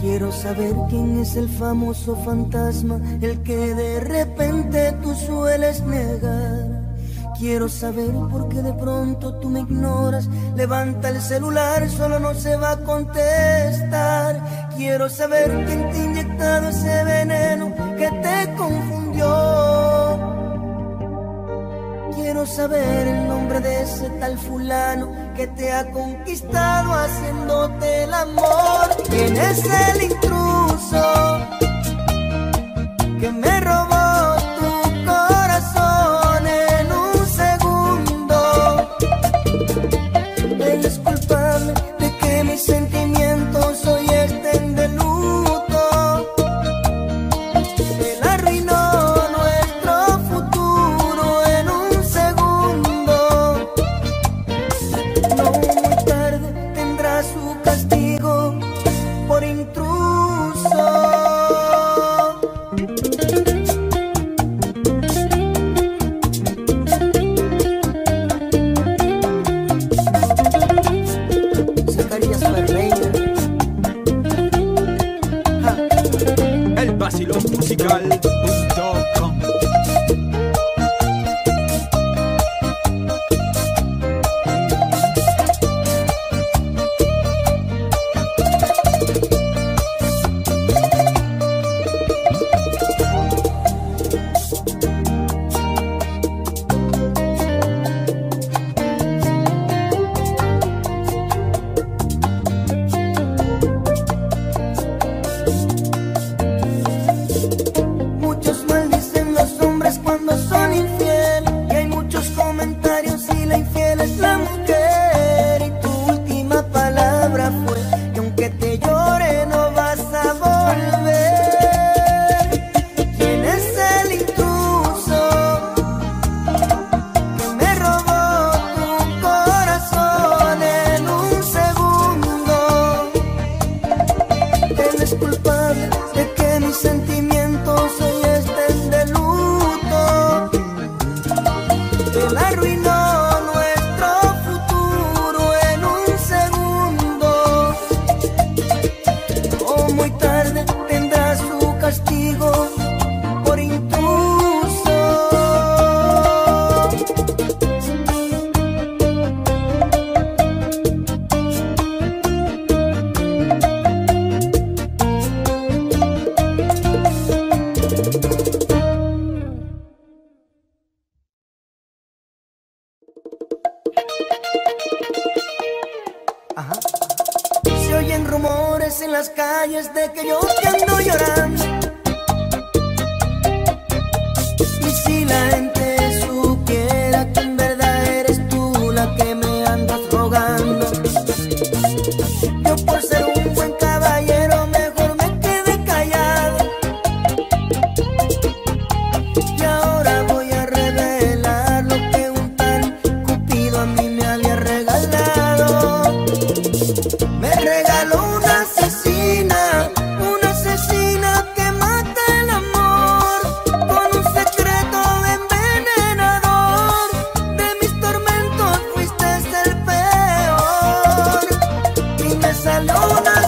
Quiero saber quién es el famoso fantasma, el que de repente tú sueles negar. Quiero saber por qué de pronto tú me ignoras. Levanta el celular, solo no se va a contestar. Quiero saber quién te ha inyectado ese veneno que te confundió. Quiero saber el nombre de ese tal fulano que te ha conquistado haciéndote el amor. ¿Quién es el intruso que me robó tu corazón en un segundo? Él es culpable de que mis sentimientos hoy estén de luto. Él arruinó de que yo te ando llorando. Y si la gente supiera que en verdad eres tú la que me andas rogando, yo por ser un buen caballero mejor me quedé callado. Y ahora voy a revelar lo que un tal Cupido a mí me había regalado. Me regaló una asesina. ¡Hola!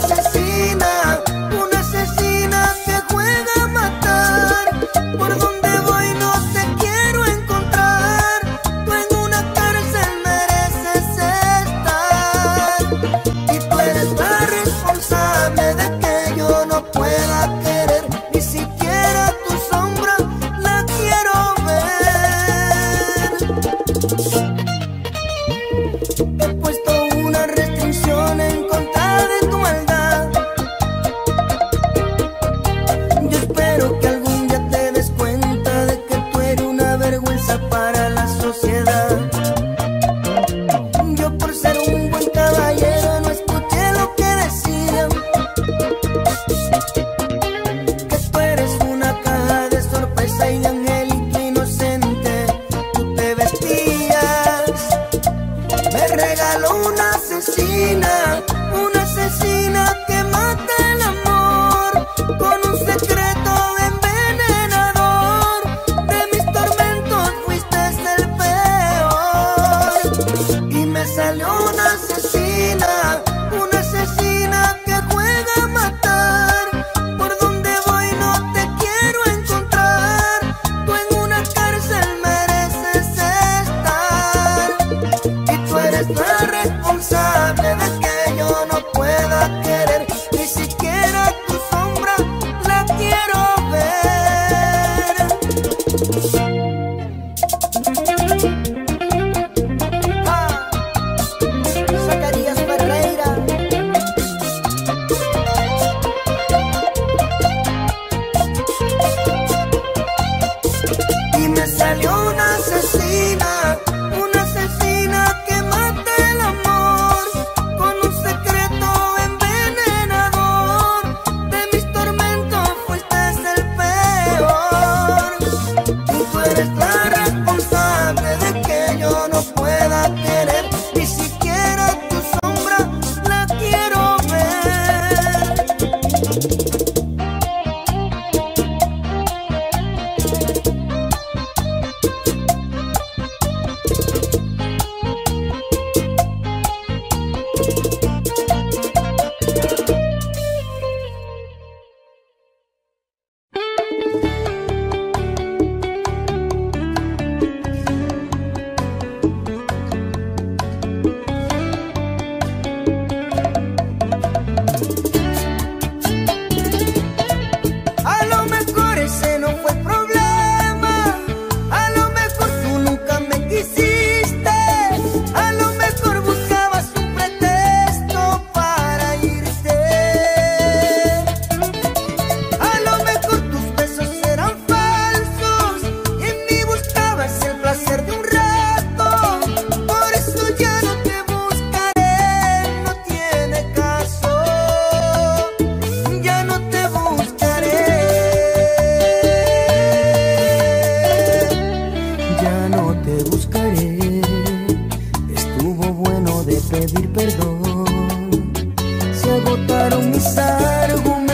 se agotaron mis argumentos.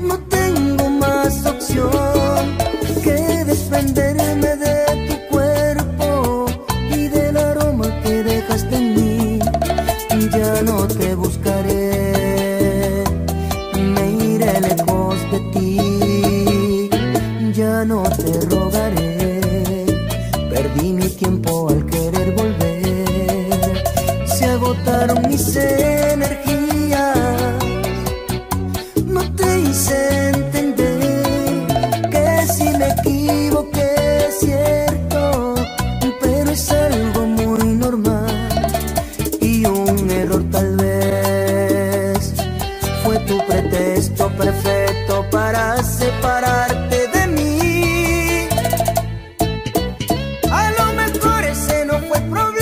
No tengo más opción que desprenderme de tu cuerpo y del aroma que dejaste en mí. Ya no te buscaré, me iré lejos de ti. Ya no te rogaré, perdí mi tiempo al querer volver. Agotaron mis energías, no te hice entender que si me equivoqué es cierto, pero es algo muy normal y un error tal vez fue tu pretexto perfecto para separarte de mí. A lo mejor ese no fue el problema.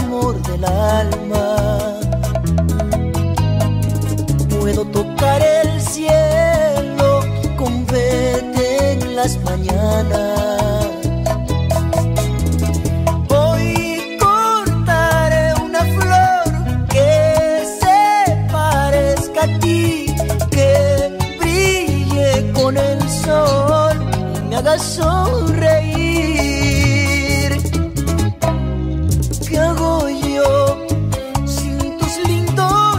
amor del alma. Puedo tocar el cielo con verte en las mañanas. Hoy cortaré una flor que se parezca a ti, que brille con el sol y me haga sonreír. ¿Qué hago yo sin tus lindos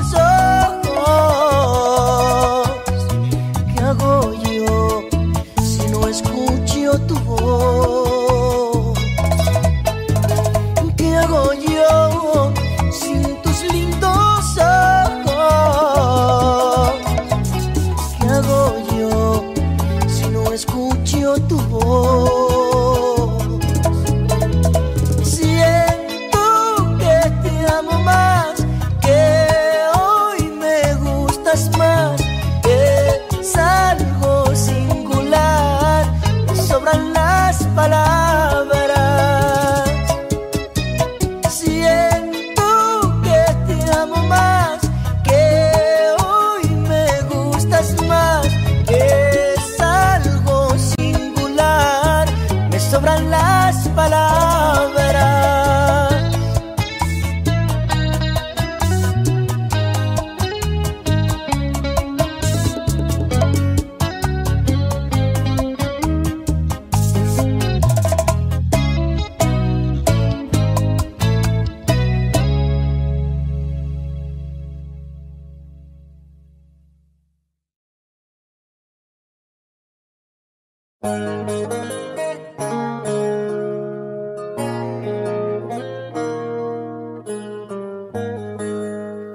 ojos? ¿Qué hago yo si no escucho tu voz? ¿Qué hago yo sin tus lindos ojos? ¿Qué hago yo si no escucho tu voz?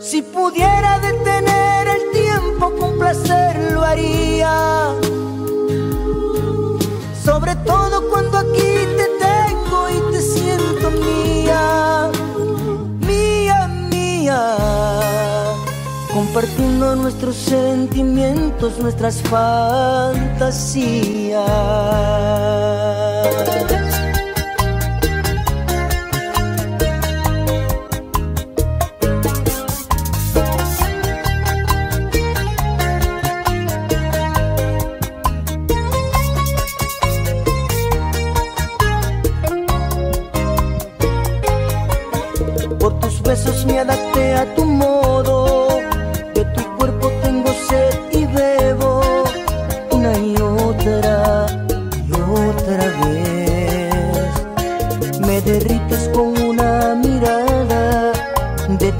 Si pudiera detener el tiempo, con placer lo haría, sobre todo cuando aquí te tengo y te siento mía, mía, mía. Compartiendo nuestros sentimientos, nuestras fantasías. Por tus besos me adapté a tu modo.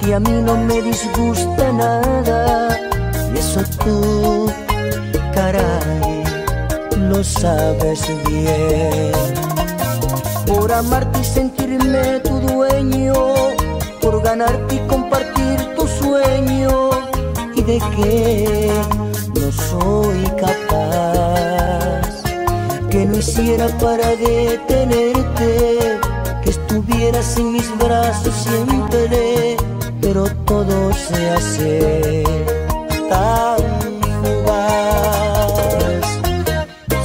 Y a mí no me disgusta nada, y eso tú, caray, lo sabes bien. Por amarte y sentirme tu dueño, por ganarte y compartir tu sueño, y de qué no soy capaz, que no hiciera para detenerte, que estuvieras en mis brazos siempre. Pero todo se hace tan fugaz.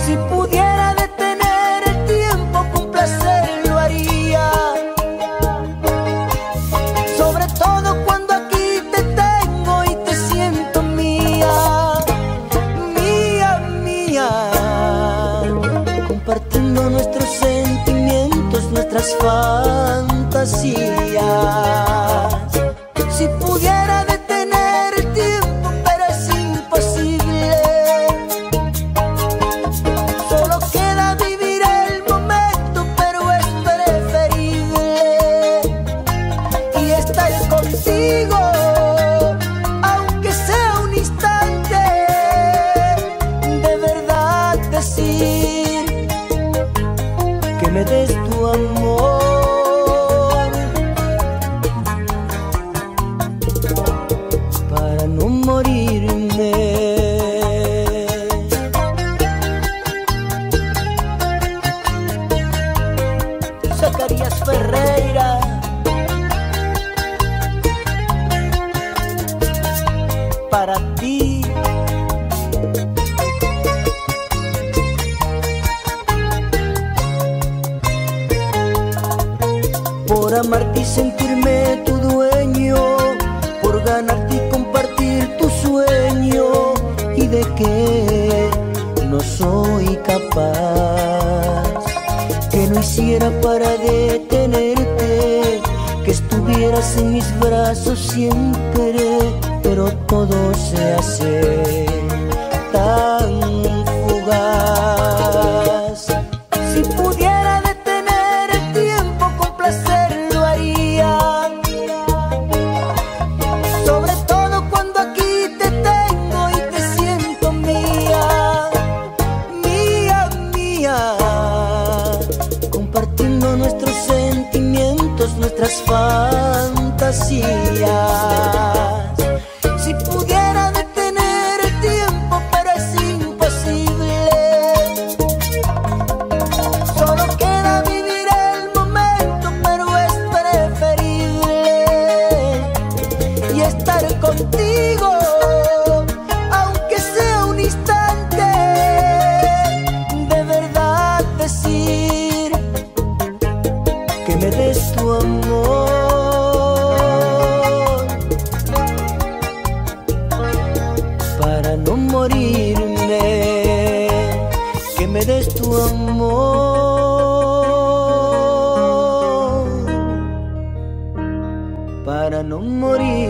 Si pudiera detener el tiempo, con placer lo haría, sobre todo cuando aquí te tengo y te siento mía, mía, mía. Compartiendo nuestros sentimientos, nuestras fantasías. Si pudiera detener el tiempo, pero es imposible. Solo queda vivir el momento, pero es preferible. Y estar contigo, aunque sea un instante, de verdad decir que me des tu amor. Zacarías Ferreira. paz, que no hiciera para detenerte, que estuvieras en mis brazos siempre, pero todo se hace tan fugaz. Si pudiera detener el tiempo con placer lo haría, sobre todo cuando aquí te tengo y te siento mía, mía, mía, compartiendo nuestros sentimientos, nuestras fantasías. Si pudiera detener el tiempo, pero es imposible. Solo queda vivir el momento, pero es preferible. Y estar contigo, aunque sea un instante. De verdad decir que me des tu amor. Morirme, que me des tu amor para no morirme.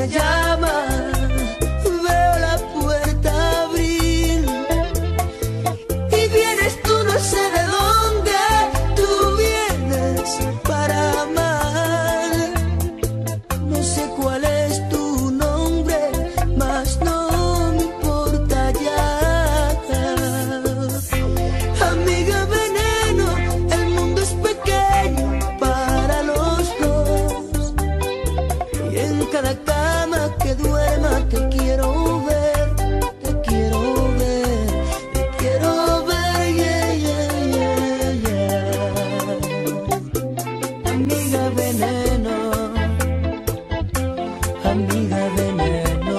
me llama, veo la puerta abrir y vienes tú, no sé de dónde, tú vienes para amar. No sé cuál es tu nombre, mas no me importa ya. Amiga veneno, el mundo es pequeño para los dos, y en cada cama que duerma te quiero ver, te quiero ver, te quiero ver, yeah, yeah, yeah, yeah. Amiga veneno, amiga veneno,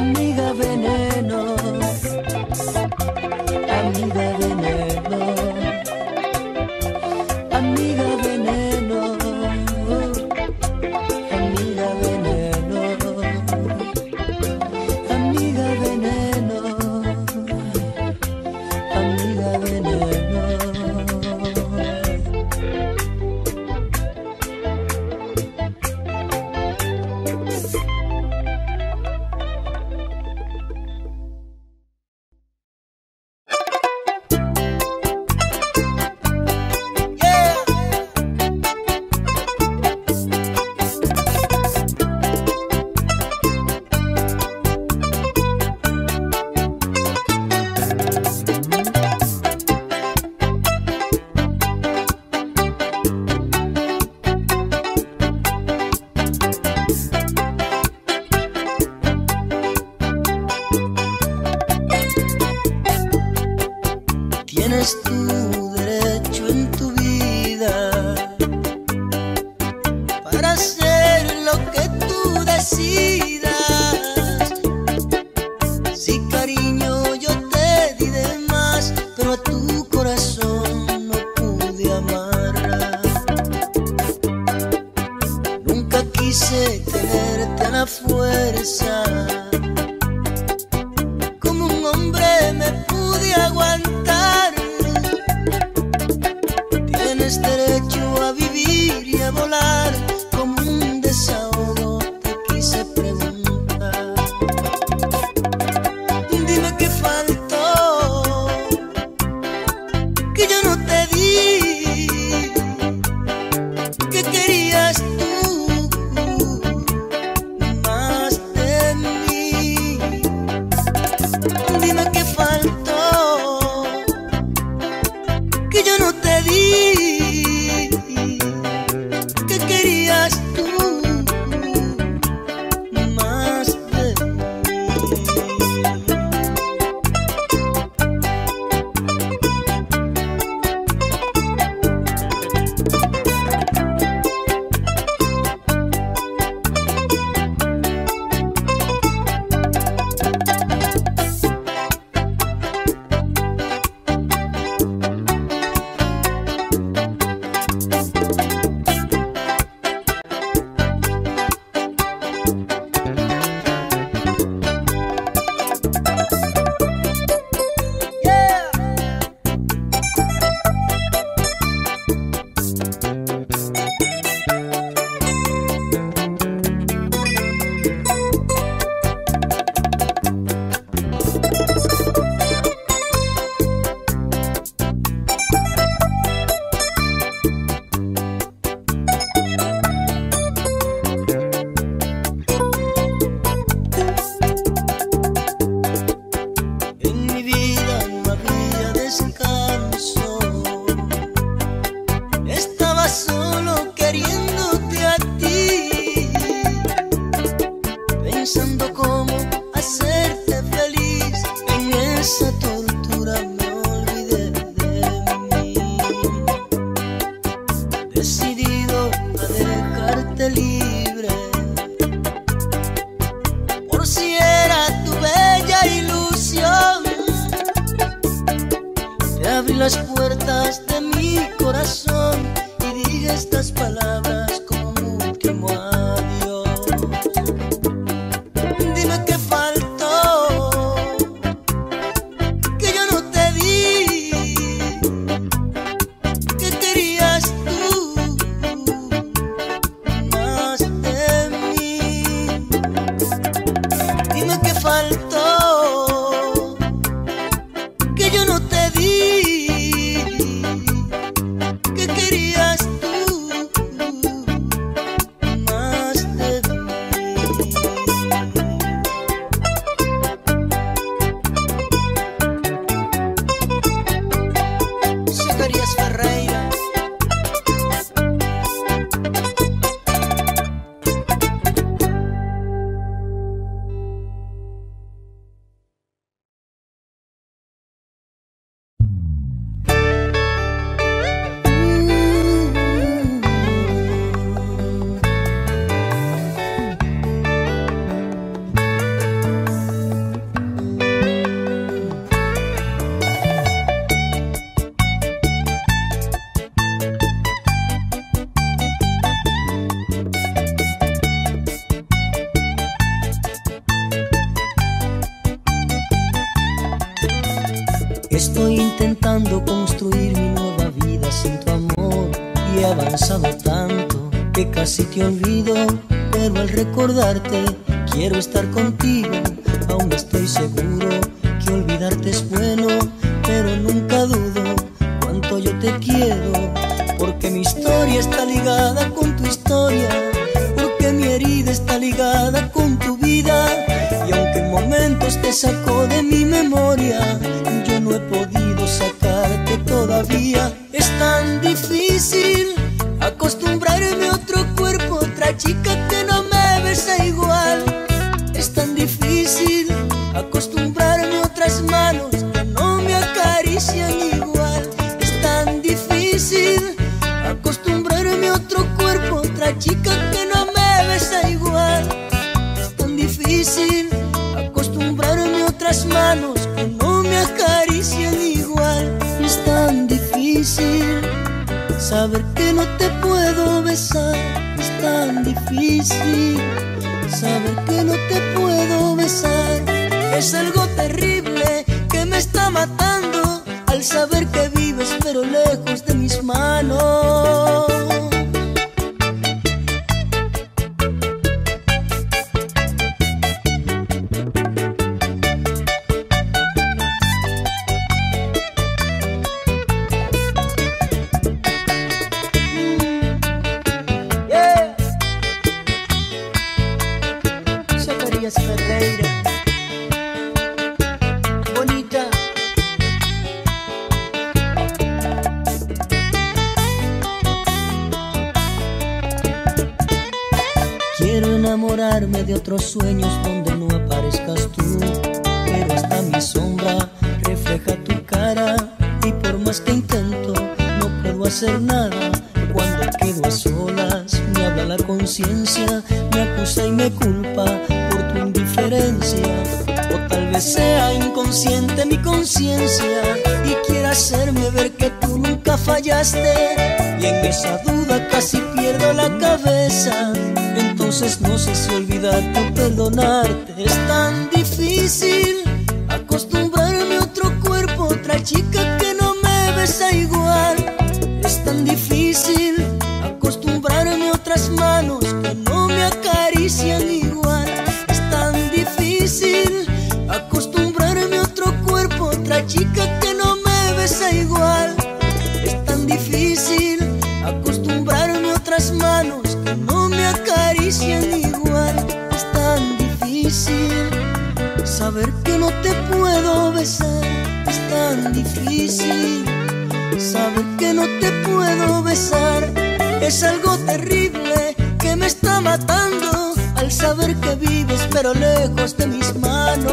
amiga veneno, amiga veneno, amiga veneno, amiga veneno, amiga veneno, amiga veneno. Tienes tu derecho en tu vida para hacer lo que tú decidas. Sí, cariño, yo te di de más, pero a tu corazón no pude amarra. Nunca quise tenerte a la fuerza, como un hombre me pude aguantar. Tienes derecho a vivir y a volar, como un desahogo te quise preguntar. Dime qué faltó, que yo no te di, que querías tú más de mí. Dime qué faltó, que yo no te di, pensando cómo hacerte feliz. En esa tortura me olvidé de mí, decidido a dejarte libre, por si era tu bella ilusión. Te abrí las puertas de mi corazón y dije estas palabras como un último adiós. intentando construir mi nueva vida sin tu amor, y he avanzado tanto que casi te olvido, pero al recordarte quiero estar contigo. Aún estoy seguro que olvidarte es bueno, pero nunca dudo cuánto yo te quiero, porque mi historia está ligada con tu historia, porque mi herida está ligada con tu vida, y aunque en momentos te sacó de mi memoria, yo no he podido sacarte todavía. Es tan difícil acostumbrarme a otro cuerpo, otra chica que no me besa igual. Es tan difícil acostumbrarme a otras manos que no me acarician igual. Es tan difícil acostumbrarme a otro cuerpo, otra chica que no me besa igual. Es tan difícil acostumbrarme a otras manos que no me acarician igual. Es tan difícil saber que no te puedo besar. Es tan difícil saber que no te puedo besar. Es algo terrible que me está matando al saber que vives pero lejos de mis manos. De otros sueños donde no aparezcas tú, pero hasta mi sombra refleja tu cara, y por más que intento no puedo hacer nada. Cuando quedo a solas me habla la conciencia, me acusa y me culpa por tu indiferencia, o tal vez sea inconsciente mi conciencia y quiera hacerme ver que tú nunca fallaste, y en esa duda casi pierdo la cabeza. Entonces no sé si olvidarte o perdonarte. Es tan difícil acostumbrarme a otro cuerpo, otra chica que no me besa igual. Es tan difícil acostumbrarme a otras manos que no me acarician igual. Es tan difícil acostumbrarme a otro cuerpo, otra chica que no me besa igual. Es tan difícil acostumbrarme a otras manos que no igual. Es tan difícil saber que no te puedo besar. Es tan difícil saber que no te puedo besar. Es algo terrible que me está matando al saber que vives pero lejos de mis manos.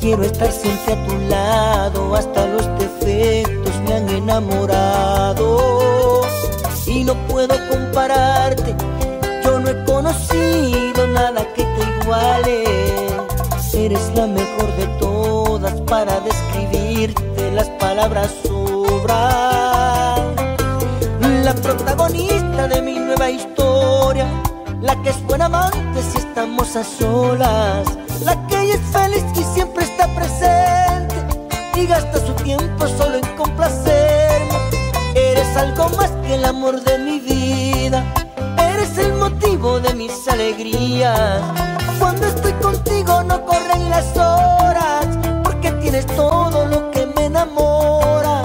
Quiero estar siempre a tu lado, hasta los defectos me han enamorado. Y no puedo compararte, yo no he conocido nada que te iguale. Eres la mejor de todas, para describirte las palabras sobran. La protagonista de mi nueva historia, la que es buena amante si estamos a solas, la que ella es feliz y siempre está presente y gasta su tiempo solo en complacerme. Eres algo más que el amor de mi vida, eres eres el motivo de mis alegrías. Cuando estoy contigo no corren las horas, porque tienes todo lo que me enamora.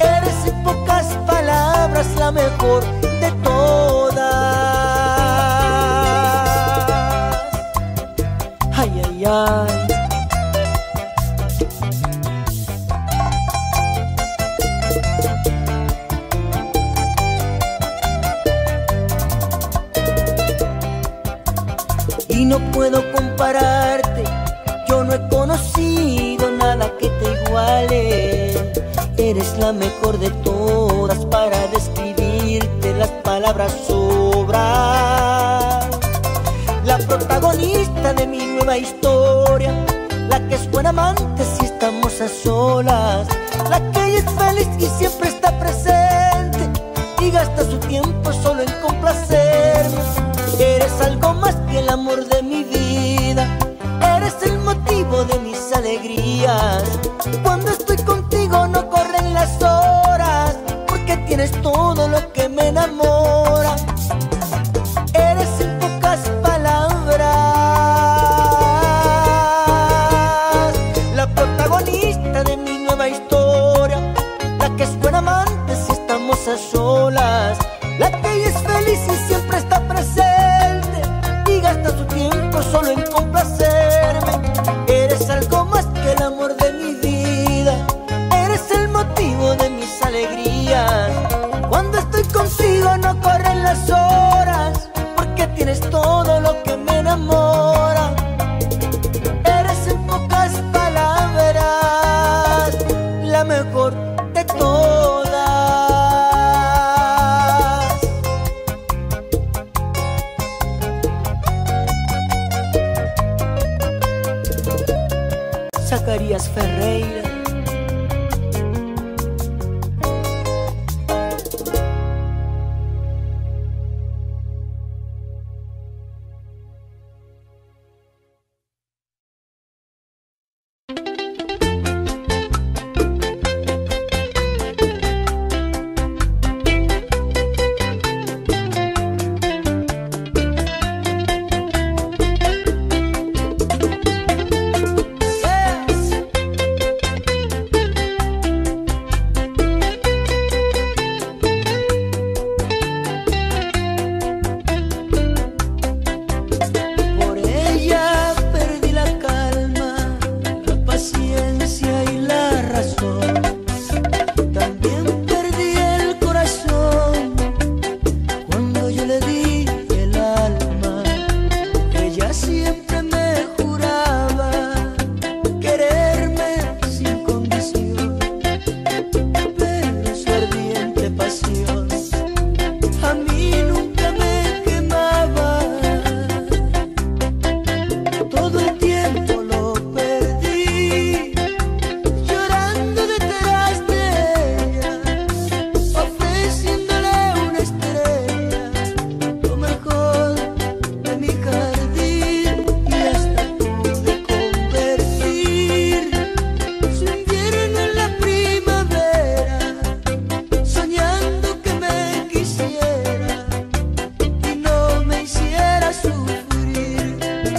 Eres en pocas palabras la mejor de todas. Ay, ay, ay. Y no puedo compararte, yo no he conocido nada que te iguale. Eres la mejor de todas, para describirte las palabras sobran. La protagonista de mi nueva historia, la que es buena amante si estamos a solas, la que ella es feliz y siempre está presente y gasta su tiempo solo en complacerme. Eres algo más que el amor de mi vida, eres el motivo de mis alegrías. Cuando estoy contigo no corren las horas, porque tienes todo lo que me enamora. Eres en pocas palabras la protagonista de mi nueva historia, la que es buena amante si estamos a solas, la que es feliz y siempre está presente, gasta su tiempo solo en complacerme. Eres algo más que el amor de mi vida, eres el motivo de mis alegrías. Cuando estoy contigo no corren las horas, porque tienes todo lo que me enamora. Eres en pocas palabras la mejor de todas. Zacarías Ferreira.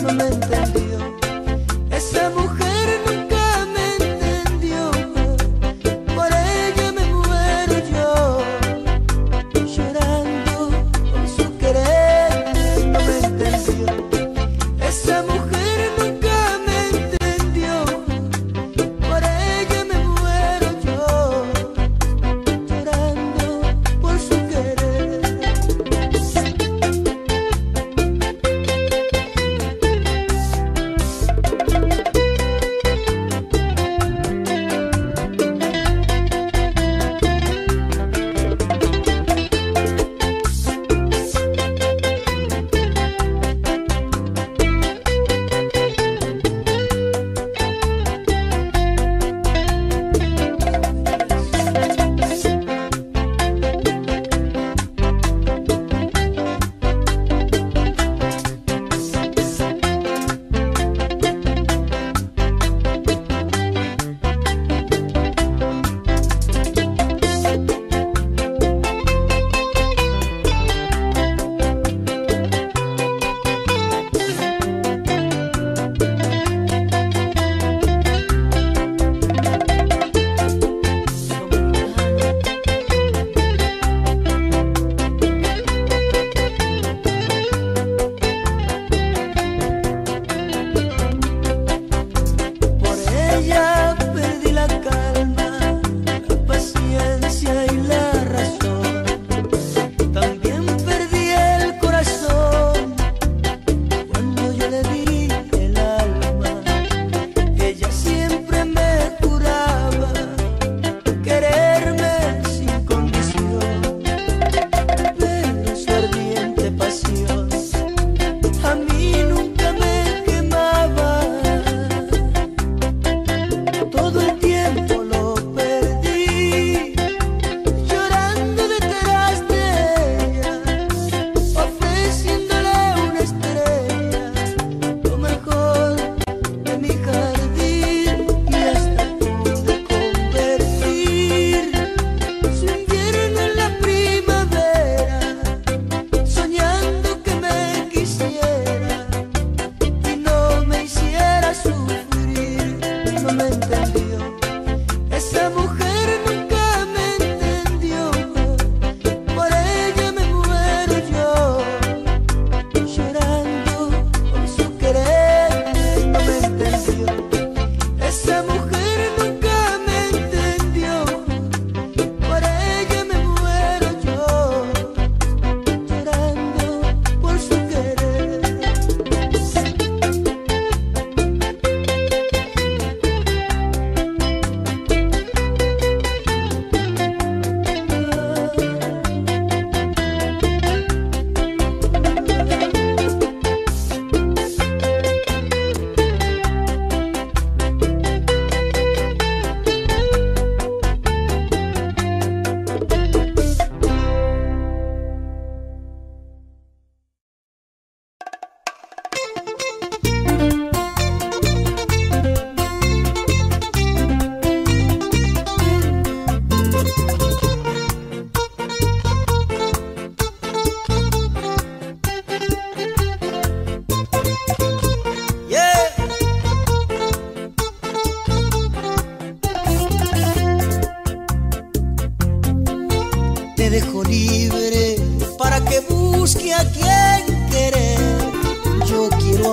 No me entendió.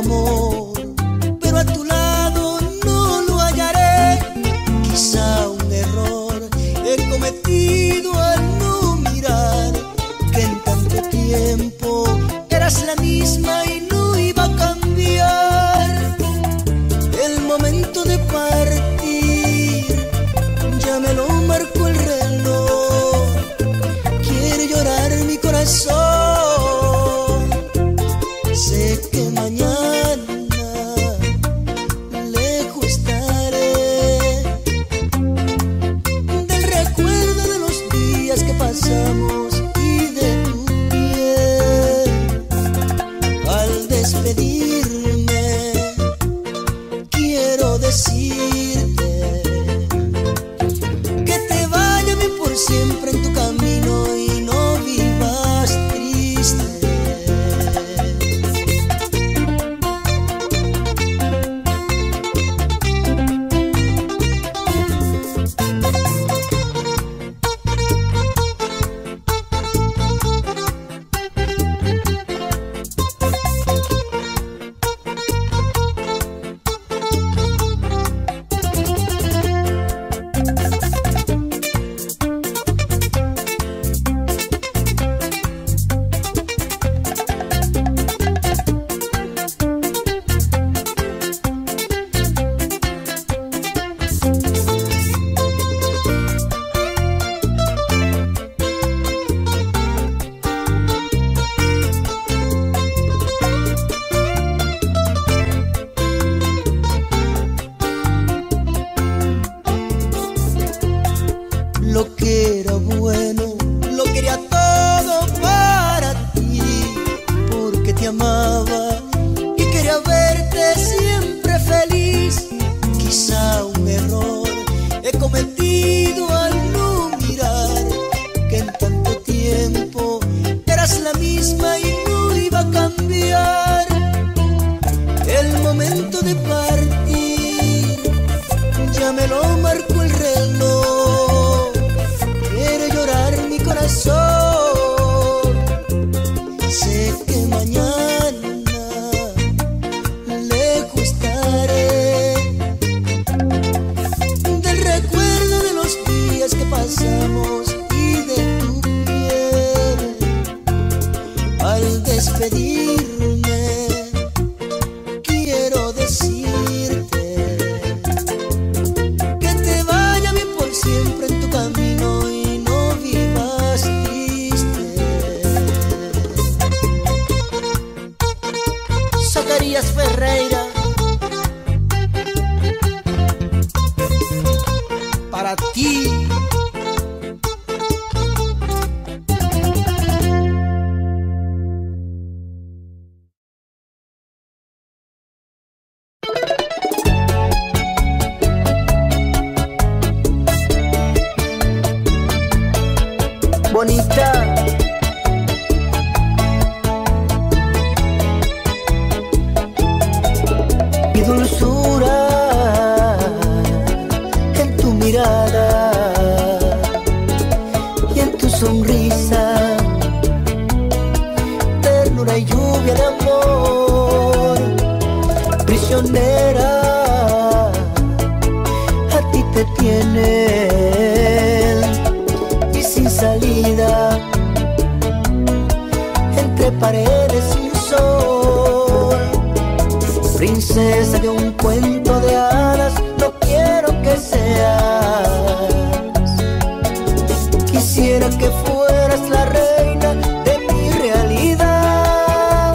amor, pero a tu lado no lo hallaré. Quizá un error he cometido al no mirar que en tanto tiempo eras la misma y no iba a cambiar. El momento de partir ya me lo marcó el reloj. Quiere llorar mi corazón. Lo que era bueno, lo quería todo para ti, porque te amaba y quería verte siempre feliz. Quizá un error he cometido al no mirar que en tanto tiempo eras la misma y no iba a cambiar. El momento de partir ya me lo marcó el reloj. Sé que mañana lejos estaré del recuerdo de los días que pasamos y de tu piel. Al despedirme quiero decirte que te vaya bien por siempre en tu camino. Ferreira, para ti. Bonita. Dulzura en tu mirada y en tu sonrisa, ternura y lluvia de amor, prisionera, a ti te tienen y sin salida, entre paredes sin sol. Princesa de un cuento de hadas, no quiero que seas. Quisiera que fueras la reina de mi realidad.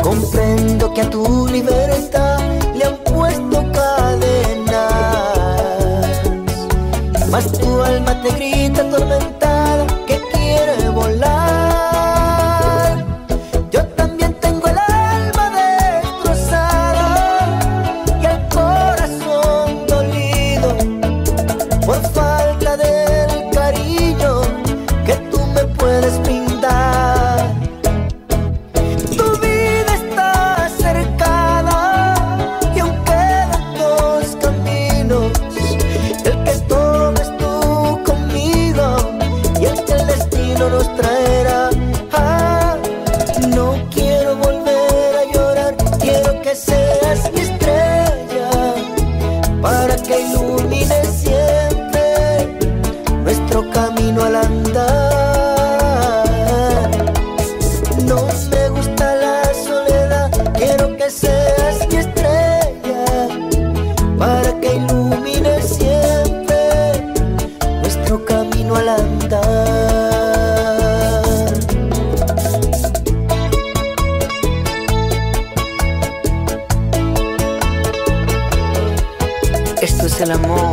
Comprendo que a tu libertad le han puesto cadenas, mas tu alma te grita atormentada que quiere volar. Tu vida está cercada seas mi estrella, para que ilumine siempre nuestro camino al andar. Esto es el amor.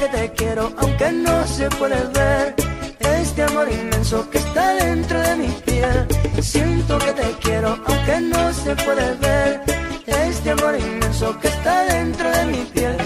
que te quiero aunque no se puede ver. Este amor inmenso que está dentro de mi piel. Siento que te quiero aunque no se puede ver. Este amor inmenso que está dentro de mi piel.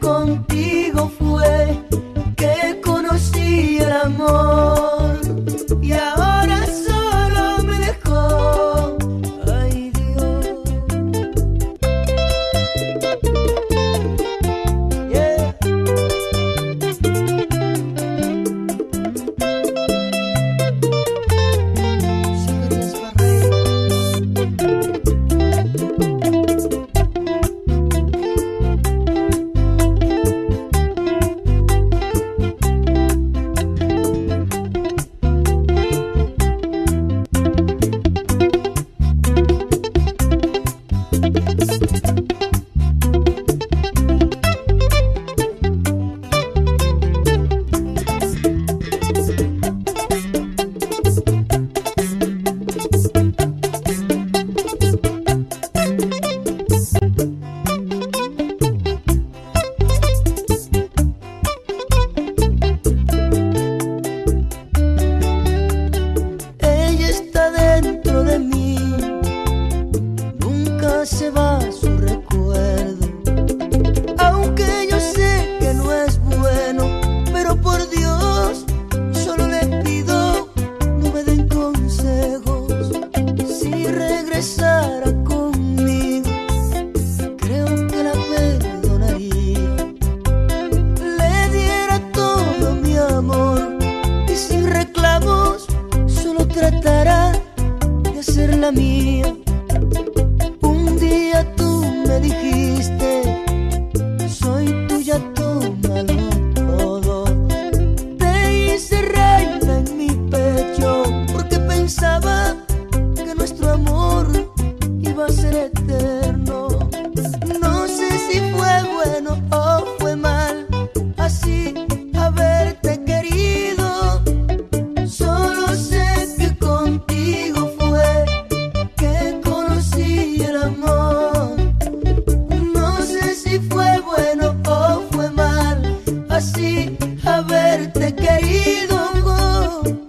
Contigo fue que conocí el amor. tratará de hacer la mía. Un día tú me dijiste, soy tuya, tómalo todo. Te hice reina en mi pecho porque pensaba que nuestro amor iba a ser eterno. No sé si fue bueno o fue mal así haberte querido. Solo sé que contigo fue que conocí el amor. No sé si fue bueno o fue mal así haberte querido.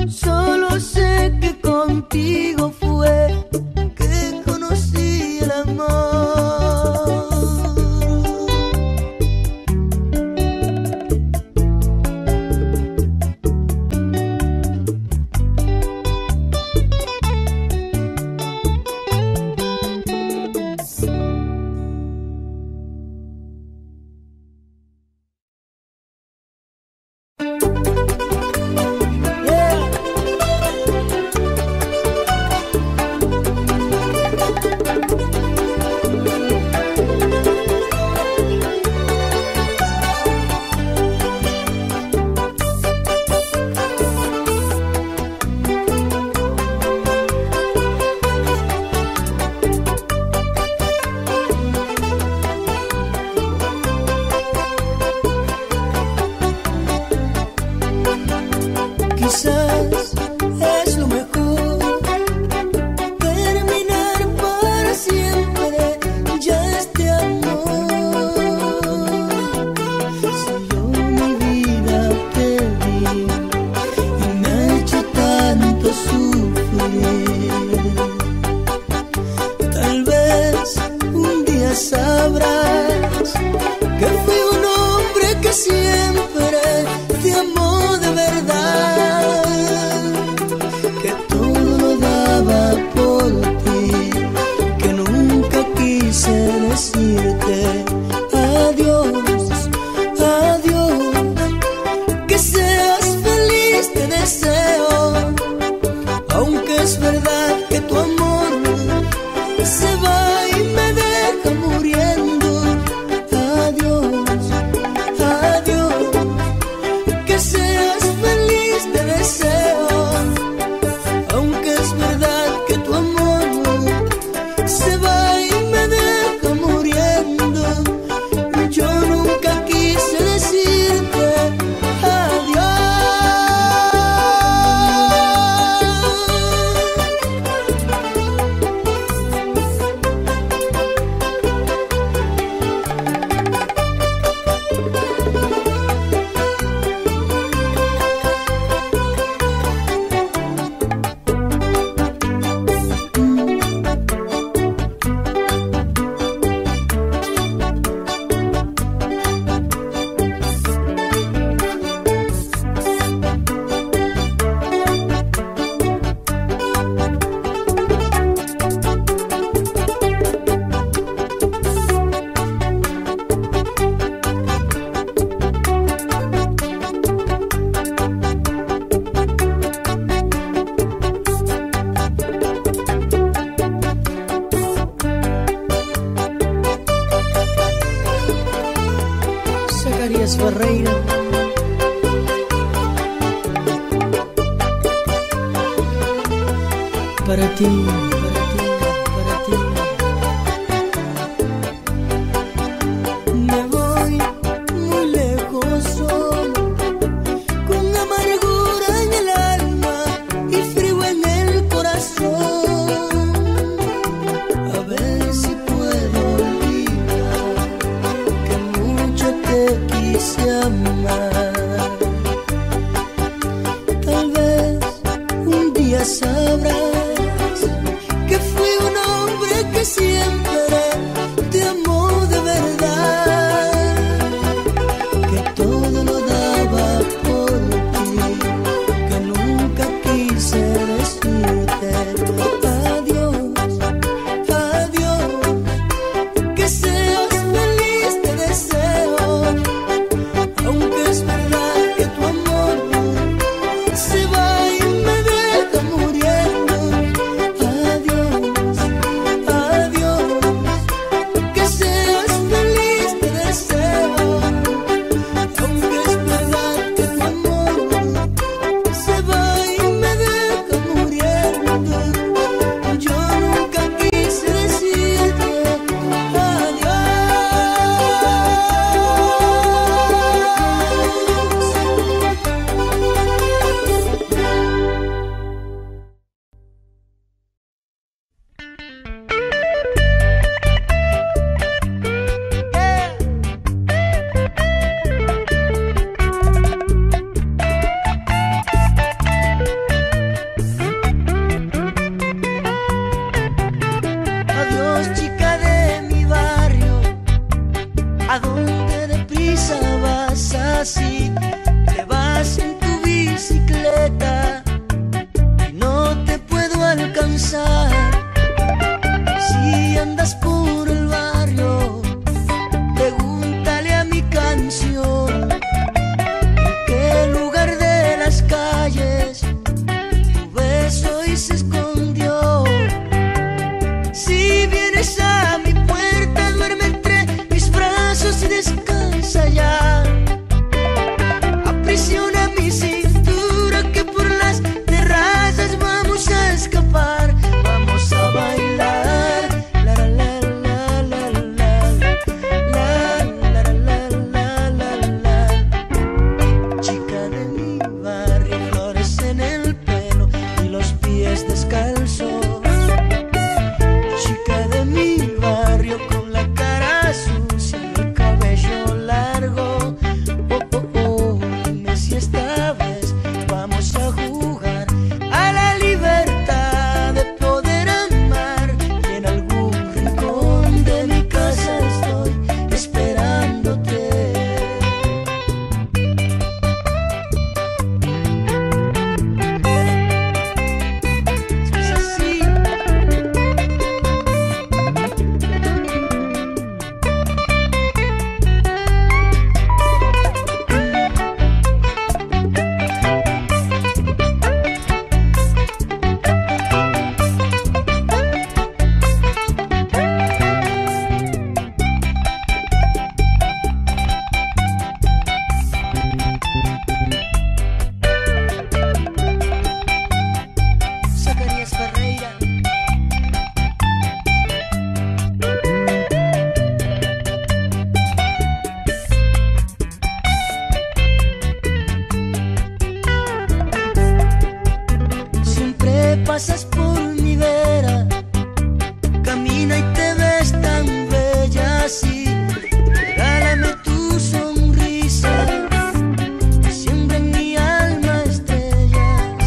Solo sé que contigo fue que conocí el amor. Se va y me deja muriendo. pasas por mi vera, camina y te ves tan bella así. Regálame tu sonrisa, siembra en mi alma estrellas.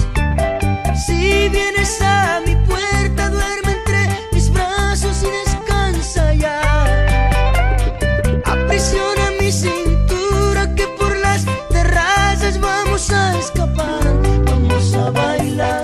Si vienes a mi puerta, duerme entre mis brazos y descansa ya. Aprisiona mi cintura, que por las terrazas vamos a escapar. Vamos a bailar.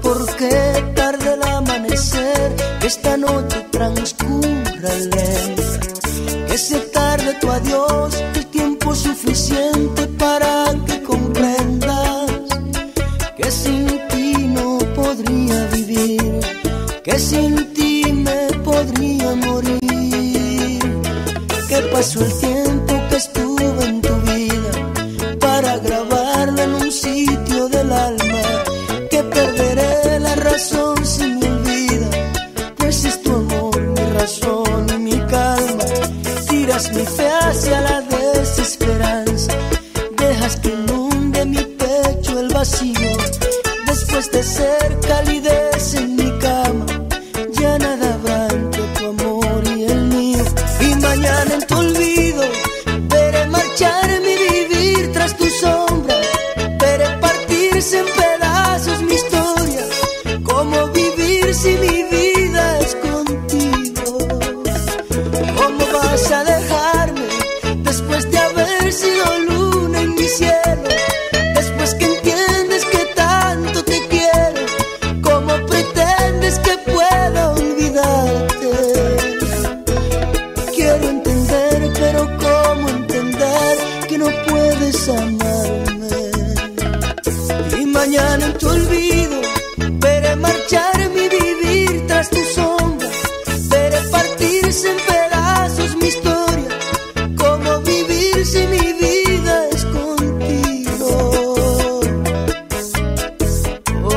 Porque tarde el amanecer, esta noche transcurre Regáles que se tarde tu adiós, el tiempo suficiente para que comprendas que sin ti no podría vivir, que sin ti me podría morir. Que pasó el tiempo que estuve en tu vida para grabarlo en un sitio del alma, que perderé la razón si me olvida, pues es tu amor mi razón y mi calma. Tiras mi fe hacia la desesperanza, dejas que inunde mi pecho el vacío, después de ser calidez en mi cama, ya nada habrá entre tu amor y el mío. Y mañana en tu olvido veré marcharme y vivir tras tu sombra, veré partirse en pedazos mi historia, cómo vivir si mi vida es contigo. ¿Cómo vas a dejarme después de haber sido luna en mi cielo? Después que entiendes que tanto te quiero, ¿cómo pretendes que pueda olvidarte? Quiero entender, pero ¿cómo entender que no puedes amarme? Y mañana en tu olvido veré marcharme y vivir tras tu sombra, veré partirse en pedazos mi historia, cómo vivir si mi vida es contigo. Oh.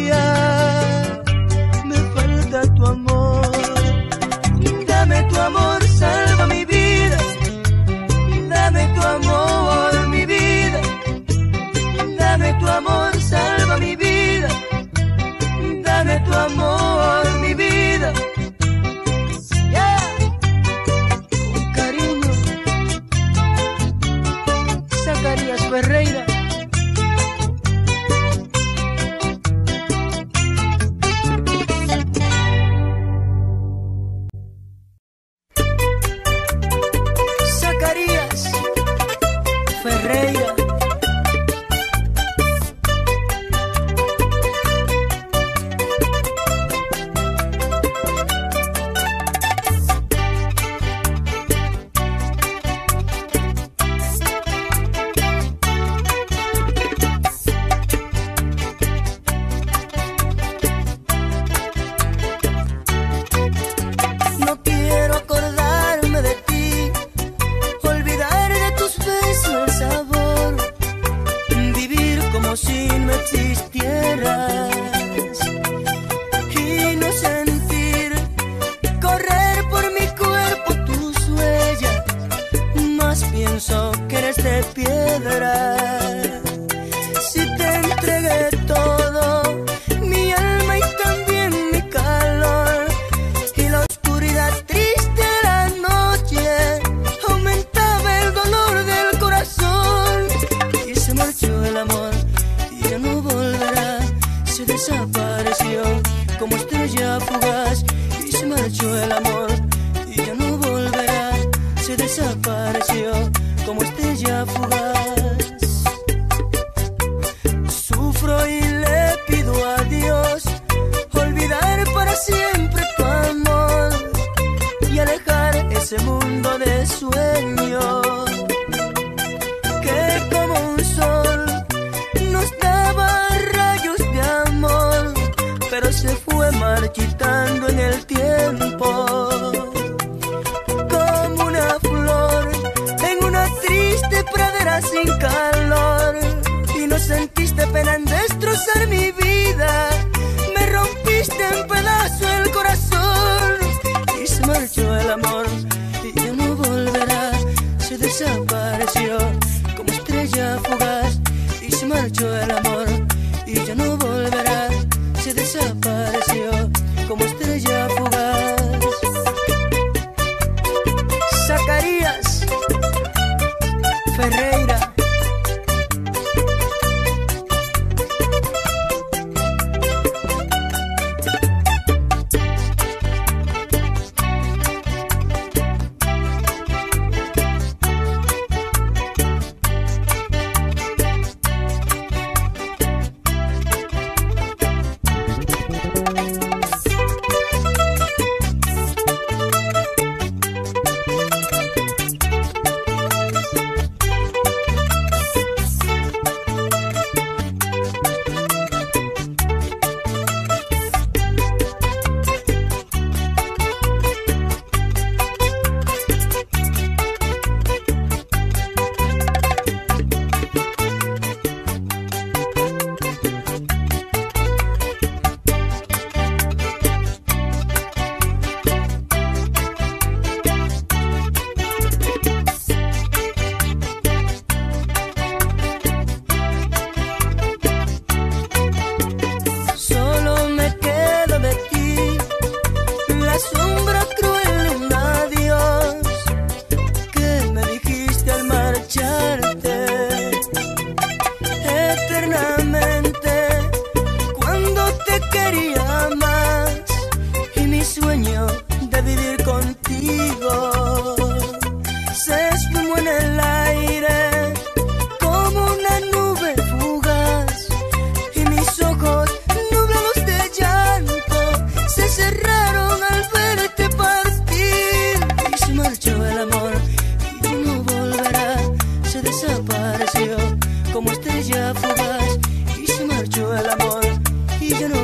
Yeah. Me falta tu amor, dame tu amor. ese mundo de sueños que como un sol nos daba rayos de amor, pero se fue marchitando en el tiempo como una flor en una triste pradera sin calor. Y no sentiste pena en destrozar mi vida, me rompiste en pedazos el corazón. Y se marchó el amor y ya no volverá, se desapareció como estrella fugaz. Y se marchó el amor y ya no volverá, se desapareció como estrella fugaz. Zacarías Ferreira. Como estrella fugaz y se marchó el amor y yo no.